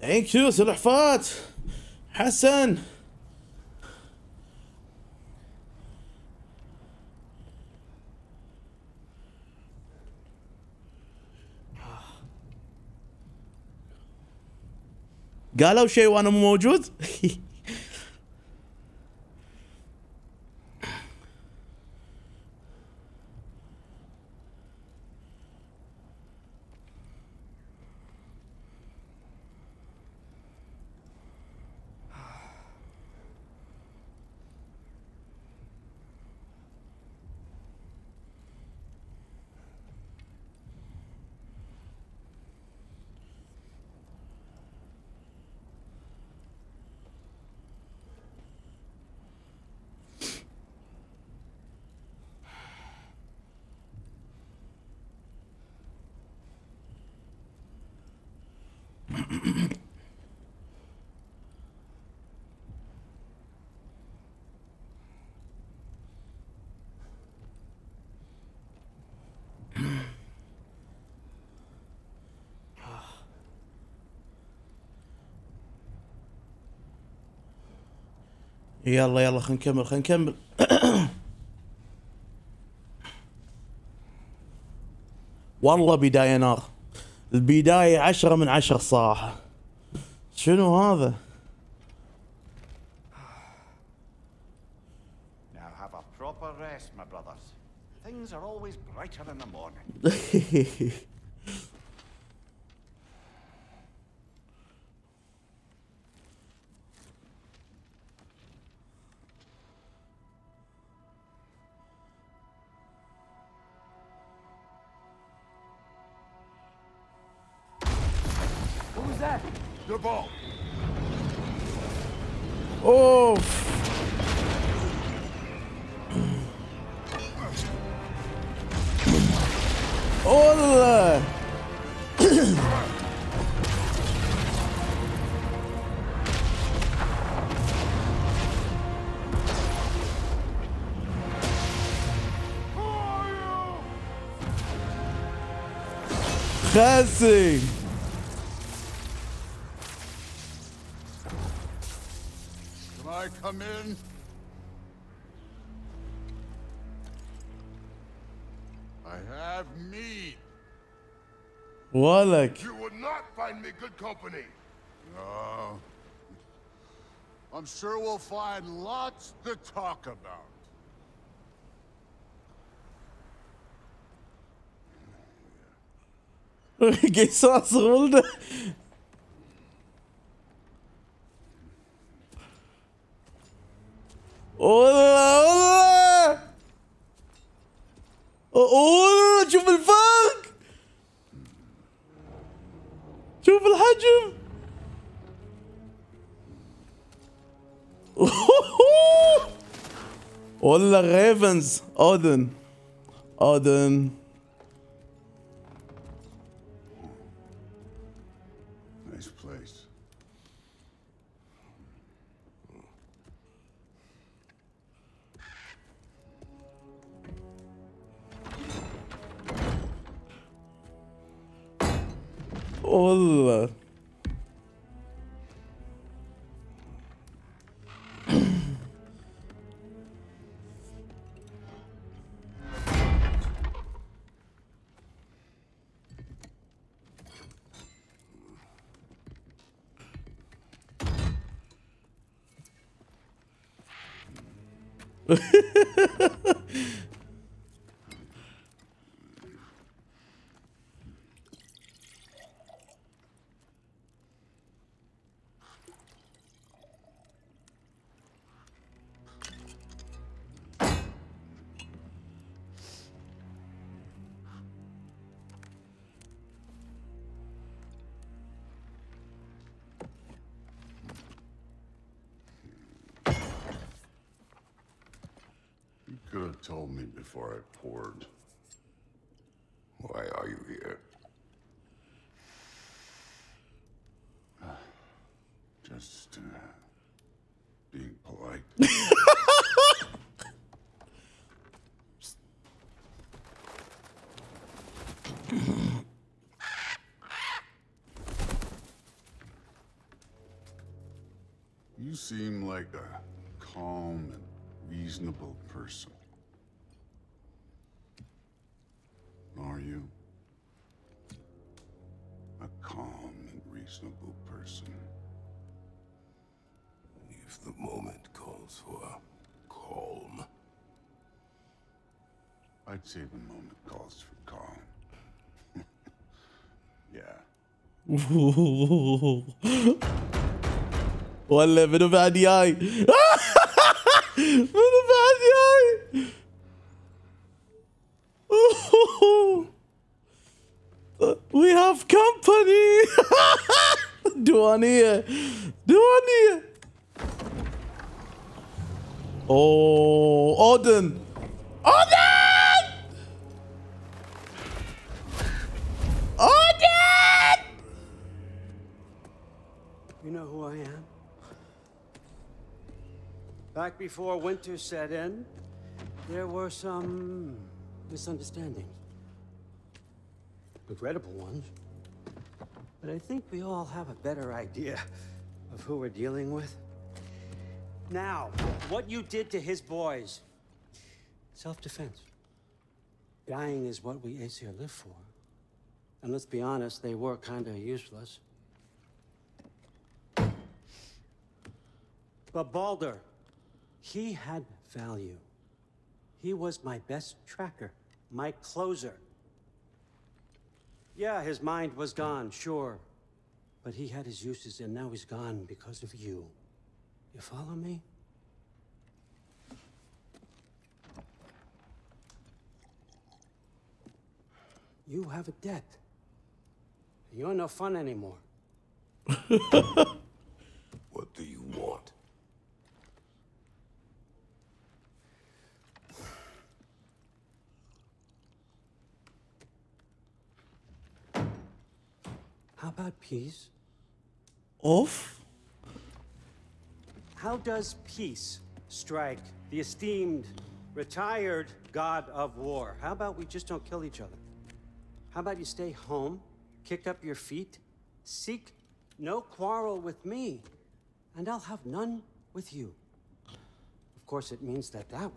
Thank you, Salafat. Hassan. قالوا شيء وانا مو موجود. يلا يلا خلينا نكمل. والله بداية نار. البداية 10 من 10 الصراحة. شنو هذا؟ Now have a proper rest, my brothers. Things are always brighter in the morning. Fancy. Can I come in? I have mead. Warlock. You would not find me good company. No. I'm sure we'll find lots to talk about. Gesatzrunde. والله شوف الفرق، شوف الحجم. والله ريفنز. اودن والله. You could have told me before I poured. Why are you here? Just being polite. You seem like a calm and reasonable person. Are you a calm and reasonable person? If the moment calls for calm. I'd say the moment calls for calm. Yeah. والله منو بعد جاي؟ منو بعد جاي؟ We have company. دوانية دوانية. Oh, Odin. Odin. Odin. You know who I am? Back before winter set in, there were some misunderstandings. Regrettable ones. But I think we all have a better idea of who we're dealing with. Now, what you did to his boys. Self-defense. Dying is what we Aesir live for. And let's be honest, they were kind of useless. But Baldur, he had value. He was my best tracker, my closer. Yeah, his mind was gone, sure. But he had his uses, and now he's gone because of you. You follow me? You have a debt. You're no fun anymore. What do you want? How about peace? Off? How does peace strike the esteemed, retired god of war? How about we just don't kill each other? How about you stay home, kick up your feet, seek no quarrel with me, and I'll have none with you. Of course, it means that that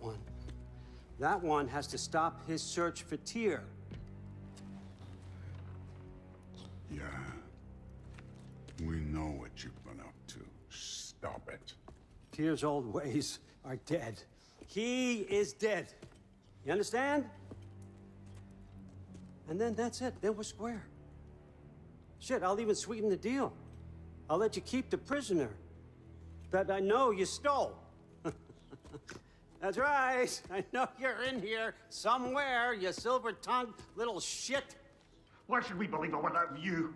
one has to stop his search for Tyr. Yeah. We know what you've been up to. Stop it. Tyr's old ways are dead. He is dead. You understand? And then that's it. Then we're square. Shit, I'll even sweeten the deal. I'll let you keep the prisoner that I know you stole. That's right. I know you're in here somewhere, you silver-tongued little shit. Why should we believe in one of you?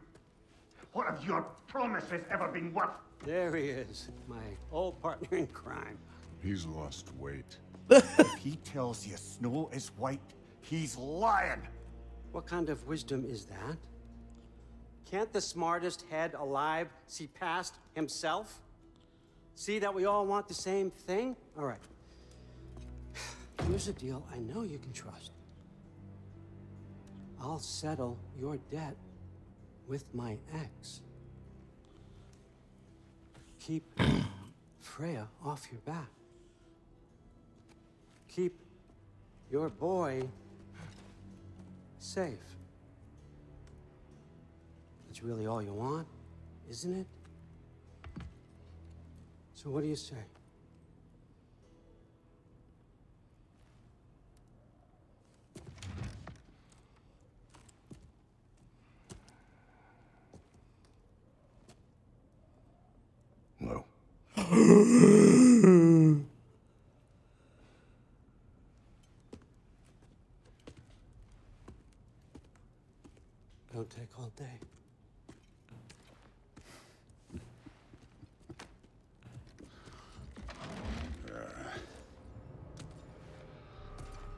What have your promises ever been worth? There he is, my old partner in crime. He's lost weight. If he tells you snow is white, he's lying. What kind of wisdom is that? Can't the smartest head alive see past himself? See that we all want the same thing? All right. Here's a deal I know you can trust. I'll settle your debt with my axe. Keep Freya off your back. Keep your boy safe. That's really all you want, isn't it? So what do you say? No. Don't take all day.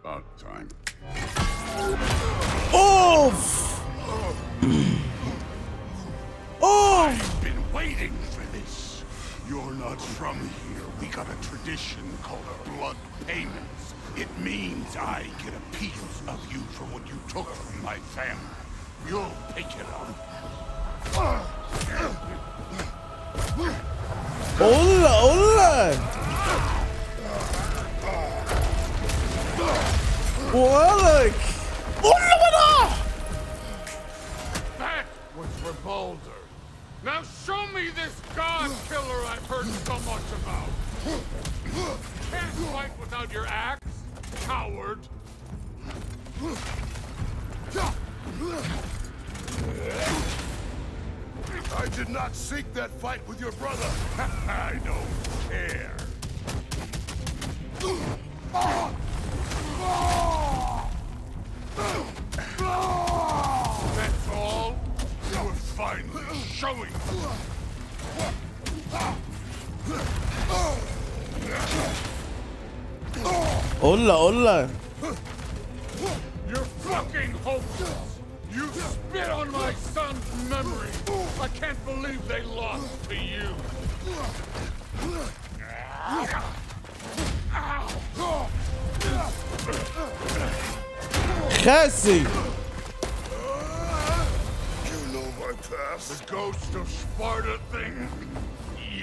About time. Off! Off! I've been waiting for this. You're not from here. We got a tradition called blood payments. It means I get a piece of you for what you took from my family. You'll pick it up. Hola, hola! Warlock! That was for Baldur. Now show me this god killer I've heard so much about. You can't fight without your axe, coward. I did not seek that fight with your brother. I don't care. That's all? You were finally showing me. Hola, hola. You're fucking hopeless. You spit on my son's memory! I can't believe they lost to you! Cassie! You know my past? The ghost of Sparta thing?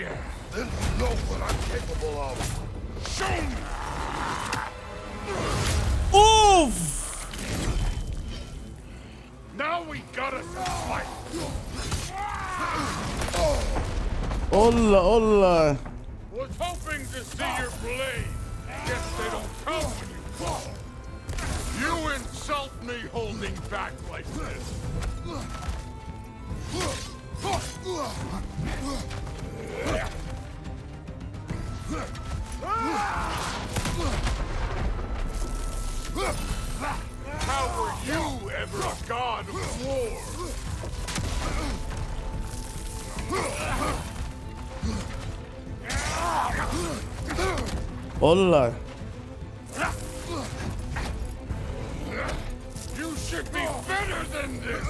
Yeah. Then you know what I'm capable of. Show me! Oof! Now we gotta fight. Hola, hola. Was hoping to see your blade. Guess they don't come when you fall. You insult me holding back like this. How were you ever a god of war? Hola. You should be better than this.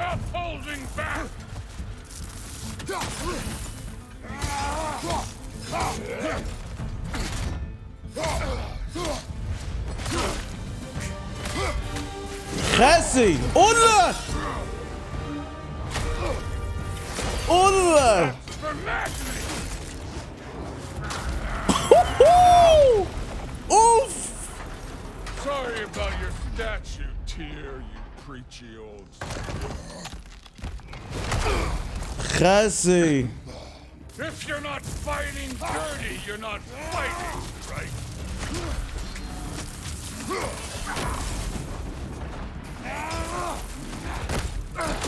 Stop holding back! Cassie! Hola! Hola! That's for madness! Oof! Sorry about your statue, Tyr, you preachy old Kratos. If you're not fighting dirty, you're not fighting right.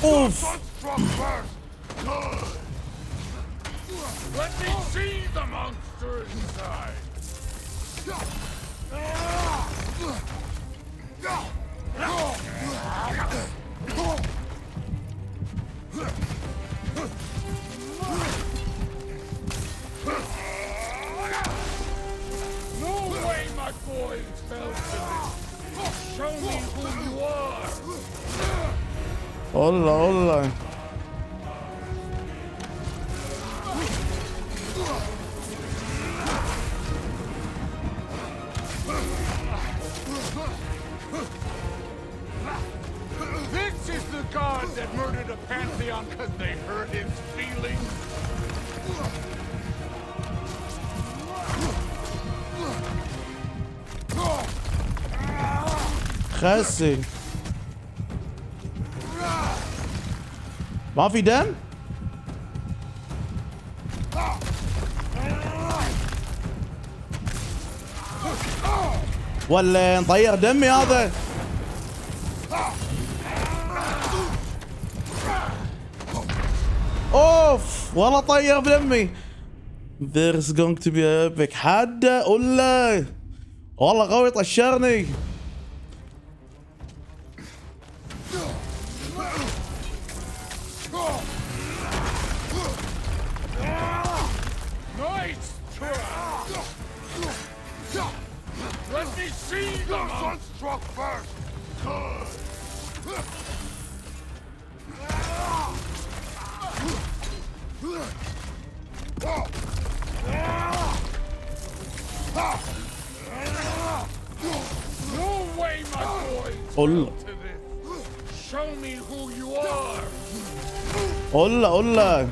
Oof. Let me see the monster inside. No way my boy fell to this. Show me who you are. Hola, hola. This is the god that murdered a pantheon because they hurt his feelings. Krassig. War wie denn? ولا نطير دمي هذا؟ اوف والله طير بدمي. There's going to be a epic. حدا ولا والله قوي طشرني. Let me see the monster first. No way, my boy. Hola. Show me who you are. Hola, hola.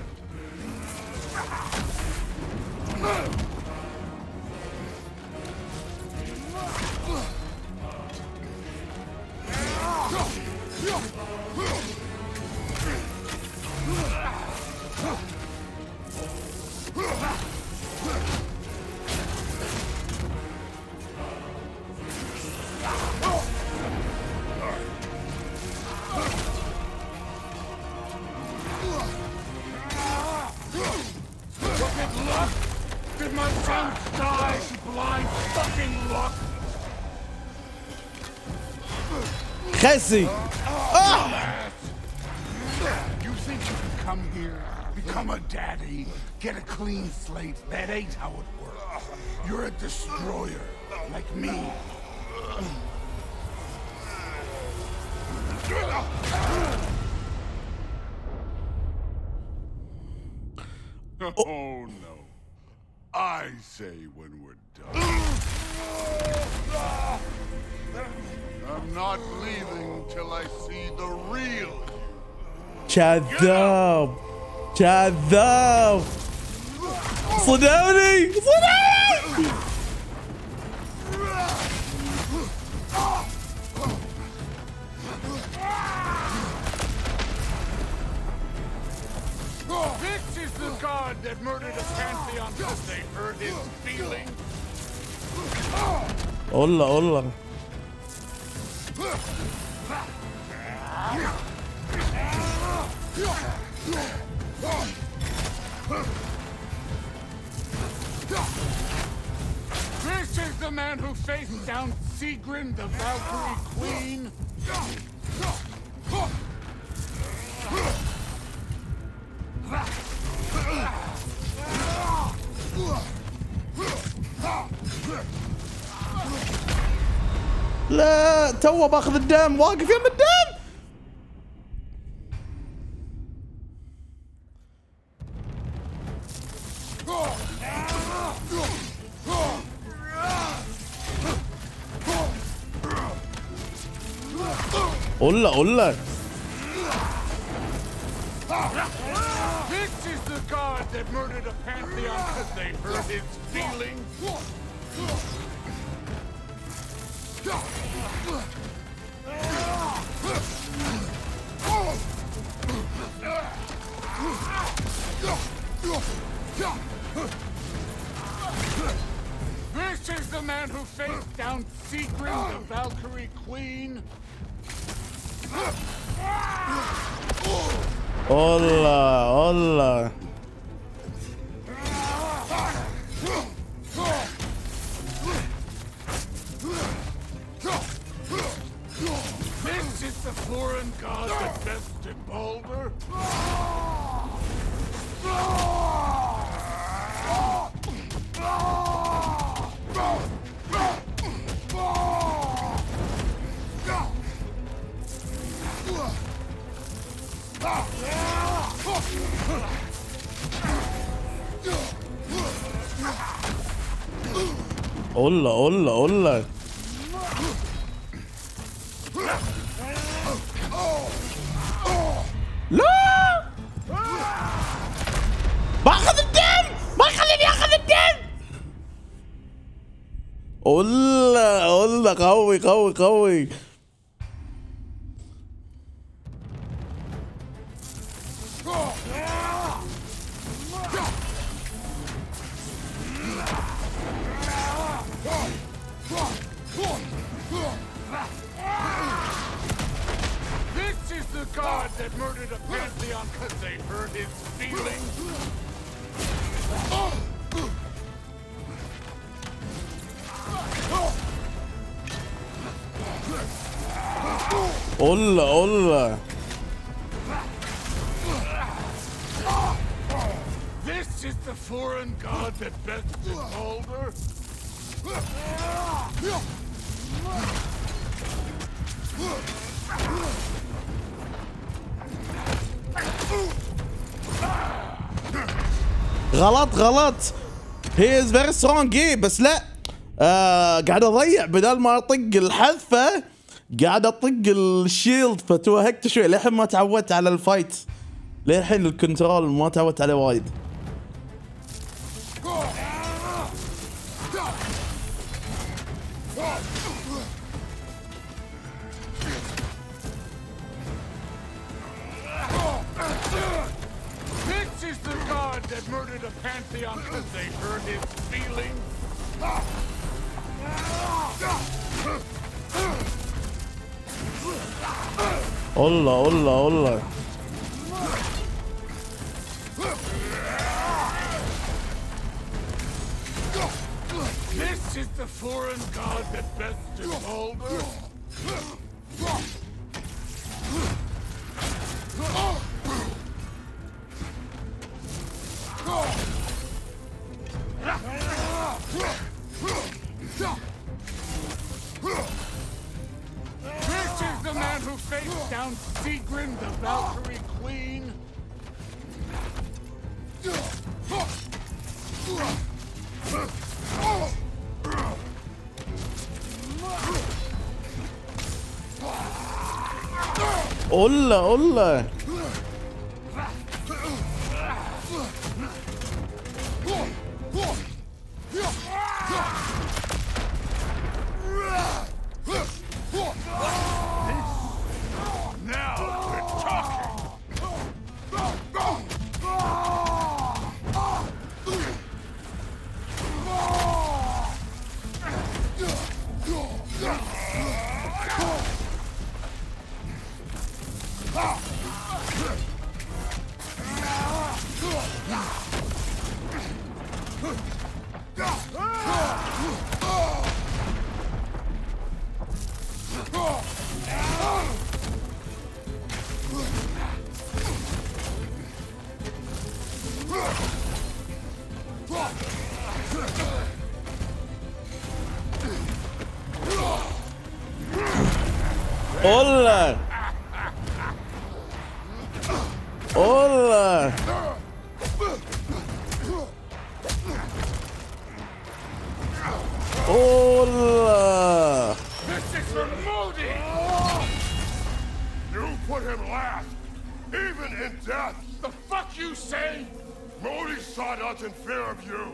Crazy! Ah! You think you can come here, become a daddy, get a clean slate? That ain't how it works. You're a destroyer, like me. Oh no. I say when we're done. I'm not leaving till I see the real you. Chadab! Chadab! Slow down! Slow down! This is the god that murdered a pantheon because they hurt his feelings. Hola, hola. This is the man who faced down Sigrun, the Valkyrie Queen. لا تو باخذ الدم واقف يم الدم قولك قولك. This is the god that murdered a pantheon because they hurt his feelings. This is the man who faced down Sigrun, the Valkyrie Queen. Hola, hola. This is the foreign god that bested Baldur. Hola, hola, hola. لا باخذ الدم ما خليني اخذ الدم. والله والله قوي قوي قوي. God that murdered a pantheon because they hurt his feelings. Hola, hola. This is the foreign god that bested Baldur. غلط غلط. He is very strong. But لا قاعد اضيع بدل ما اطق الحذفه قاعد اطق الشيلد فتوهقت شوي. للحين ما تعودت على الفايت، للحين الكنترول ما تعودت عليه وايد. That murdered a pantheon because they hurt his feelings. Allah, Allah, Allah. This is the foreign god that best devolved her. This is the man who faced down Sigrun, the Valkyrie Queen. Olla, olla. Hola! Hola! Hola! This is for Modi! You put him last, even in death! The fuck you say? Modi saw us in fear of you.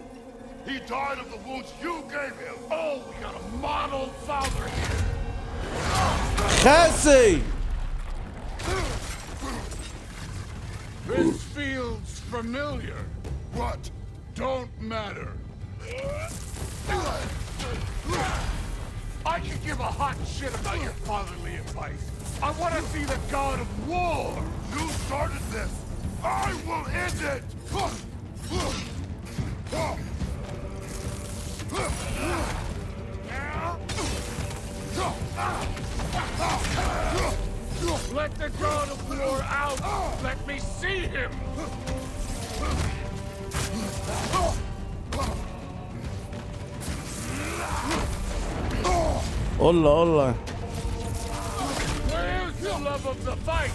He died of the wounds you gave him. Oh, we got a model father here. Cassie! This feels familiar. What? Don't matter. I could give a hot shit about your fatherly advice. I want to see the god of war. You started this. I will end it. Let the god of war out! Let me see him! Hola, hola. Where's the love of the fight?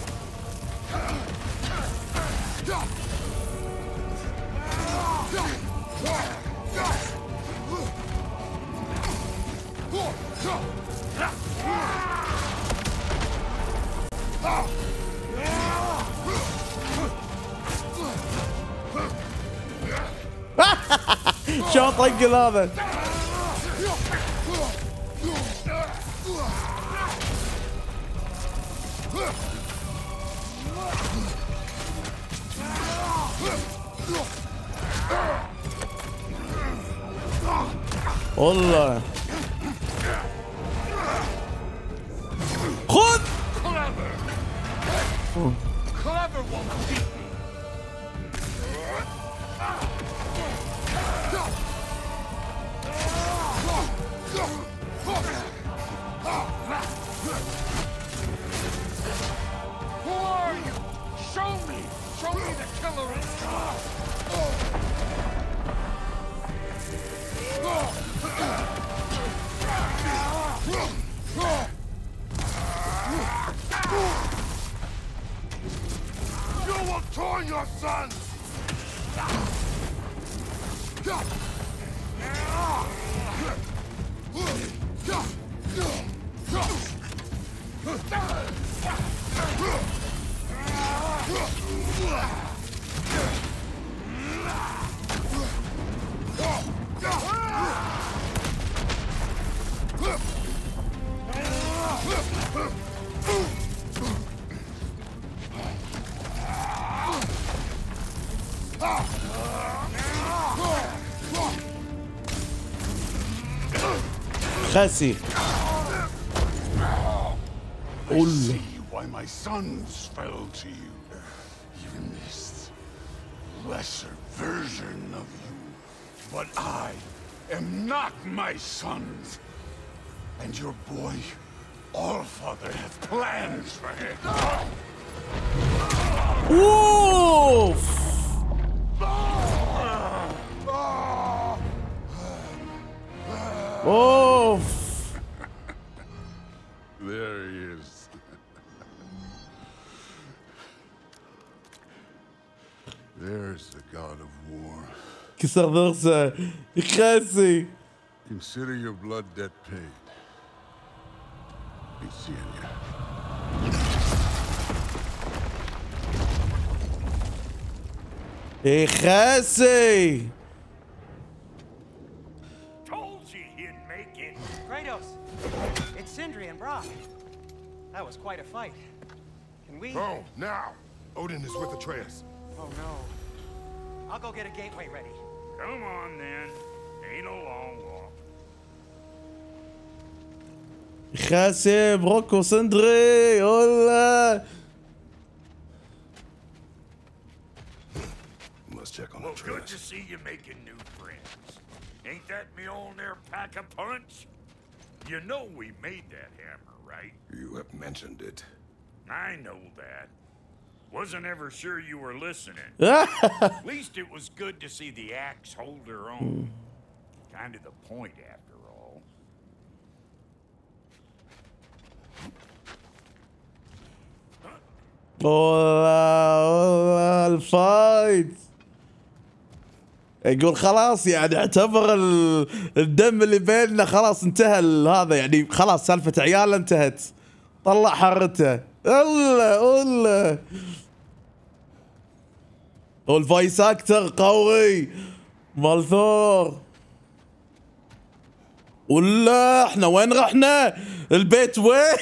Shot like Gilava. Allah. Clever woman. Who are you? Show me the killer is God. Torn your sons! Khasi. I see why my sons fell to you. Even this lesser version of you. But I am not my sons. And your boy, Allfather, have plans for him. Woof! Oh! There he is. There's the god of war. Consider your blood debt paid. Be seeing you. Hey, Khasi! Kratos, it's Sindri and Brock. That was quite a fight. Can we... Oh, now! Odin is with Atreus. Oh, no. I'll go get a gateway ready. Come on, then. Ain't a long walk. Khasi, Brock, or Sindri! Hola! Let's check on Atreus. Well, good to see you making new friends. Ain't that me on there pack-a-punch? You know we made that hammer, right? You have mentioned it. I know that. Wasn't ever sure you were listening. At least it was good to see the axe hold her own. Kind of the point, after all. Hola, fight. يقول خلاص يعني اعتبر الدم اللي بيننا خلاص انتهى هذا يعني خلاص سالفة عياله انتهت طلع حرته الله والفايس اكتر قوي مال ثور ولا احنا وين رحنا البيت وين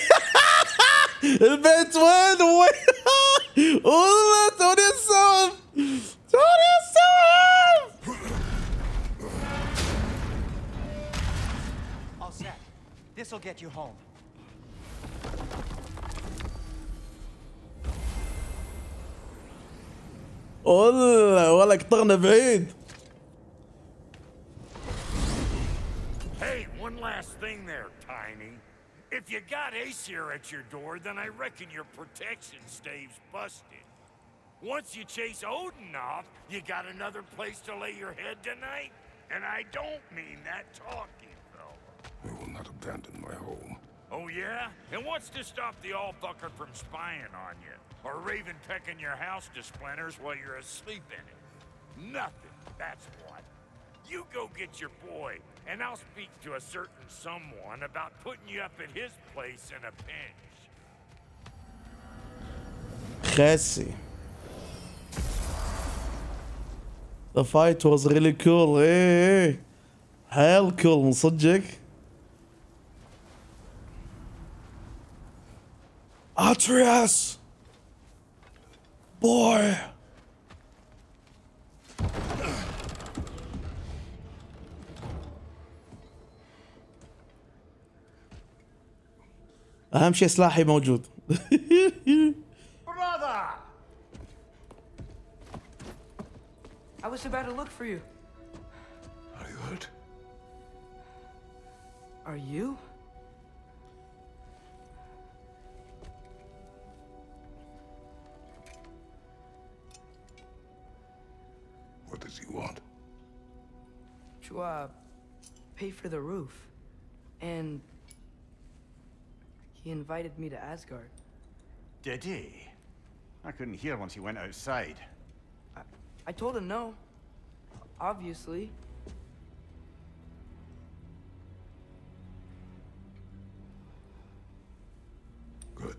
البيت وين وين والله توني السوالف توني السوالف This'll get you home. والله ولا قطرنا بعيد. Hey, one last thing there, Tiny. If you got Aesir at your door, then I reckon your protection stave's busted. Once you chase Odin off, you got another place to lay your head tonight, and I don't mean that talking. I will not abandon my home. Oh, yeah? And what's to stop the Allfucker from spying on you? Or Raven pecking your house to splinters while you're asleep in it? Nothing, that's what. You go get your boy, and I'll speak to a certain someone about putting you up at his place in a pinch. Khasi. The fight was really cool, eh? Hell cool, من صدقك. Atreus! Boy! أهم شيء سلاحي موجود. Brother! I was about to look for you. Are you hurt? Are you? What does he want? To, pay for the roof. And... he invited me to Asgard. Did he? I couldn't hear once he went outside. I told him no. Obviously. Good.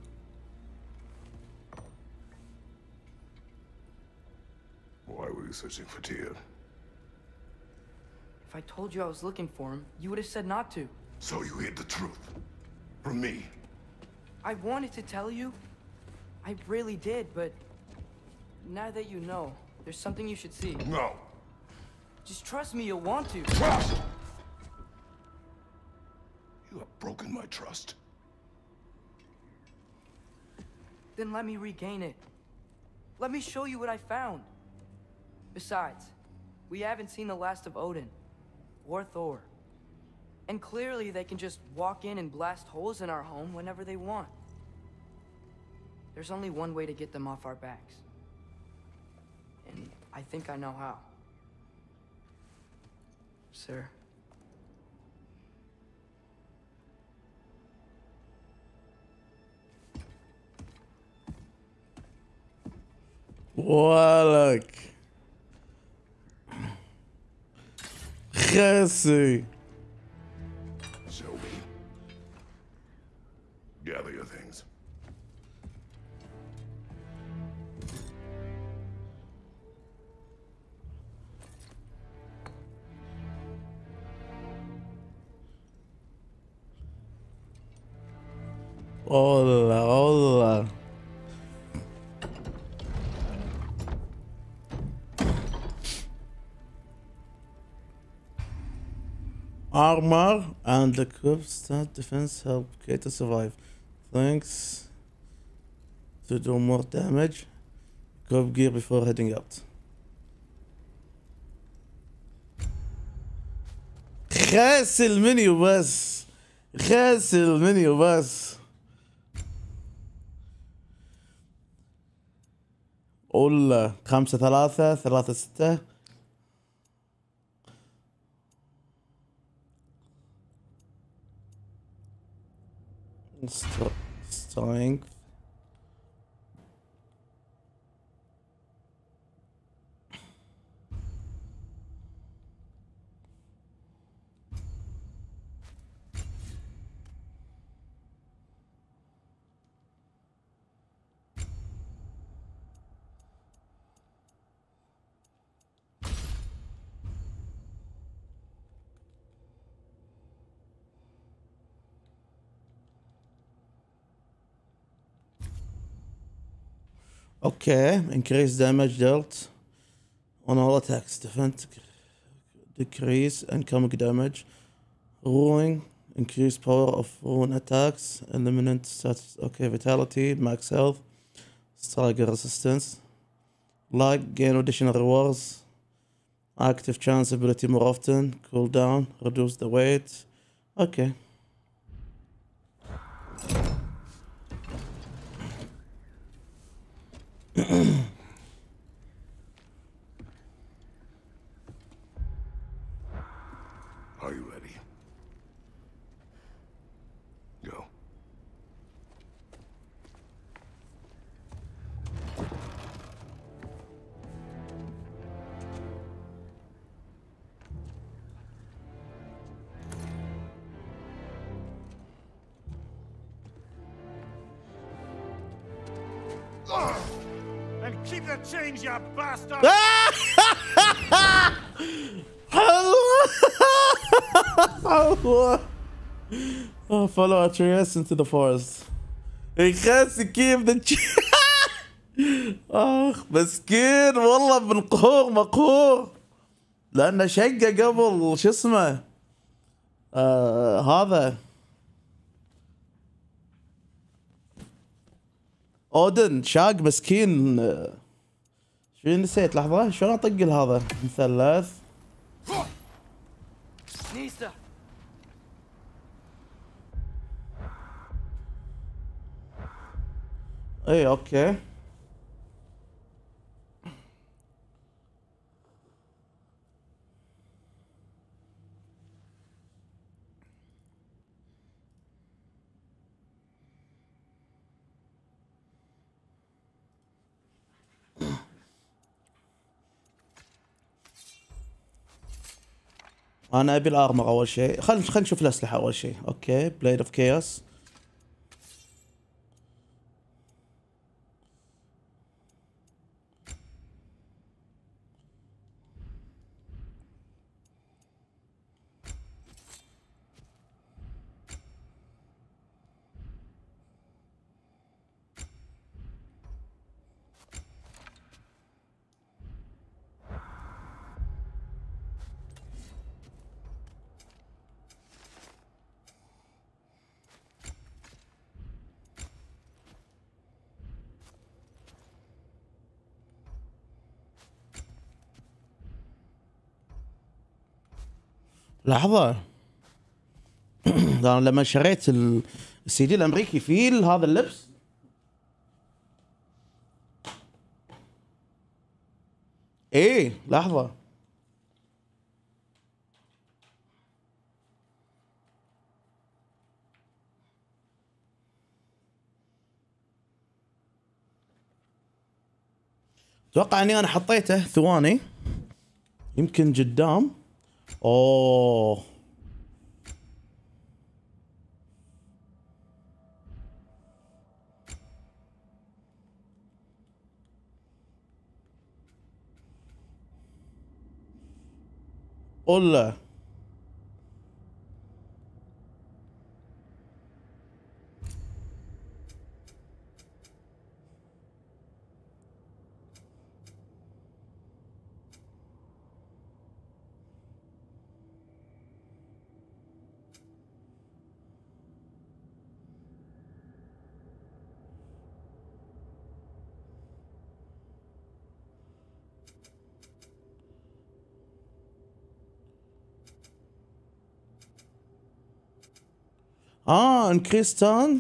Why were you searching for Tyr? If I told you I was looking for him, you would have said not to. So you hid the truth from me. I wanted to tell you. I really did, but now that you know, there's something you should see. No. Just trust me, you'll want to. Trust! You have broken my trust. Then let me regain it. Let me show you what I found. Besides, we haven't seen the last of Odin, or Thor. And clearly they can just walk in and blast holes in our home whenever they want. There's only one way to get them off our backs. And I think I know how. Sir. Warlock. Jesse. So we gather your things. Hola, hola. Armor and the corpse that defense help Kratos survive. Thanks to do more damage. Grab gear before heading out. غاسل مني وبس. غاسل مني وبس. قول 5-3, 3-6. Strength. Okay, increase damage dealt on all attacks, defense decrease, incoming damage, ruin, increase power of ruin attacks, eliminate status. Okay, vitality, max health, striker resistance, like gain additional rewards, active chance ability more often, cooldown, reduce the weight. Okay. Are you ready? Go. Keep the change, you bastard! Oh, follow Atreus into the forest. He has to keep the change. آخ مسكين والله بالقهور مقهور لأنه شقة قبل شو اسمه هذا اودن شاق مسكين شو نسيت لحظة شلون اطق لهذا مثلث اي اوكي انا ابي الارمر اول شيء خلينا نشوف الاسلحه اول شيء اوكي بلايد اوف كياس لحظة، أنا لما شريت السي دي الأمريكي فيه هذا اللبس إيه. لحظة، اتوقع اني انا حطيته ثواني يمكن قدام. اوه والله اه increase turn.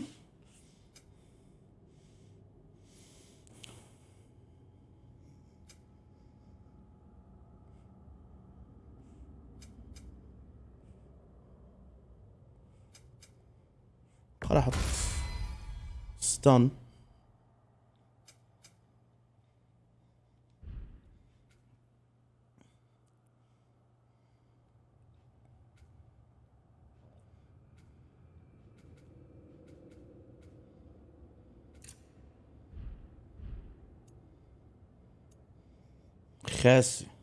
خل احط stun. Yes.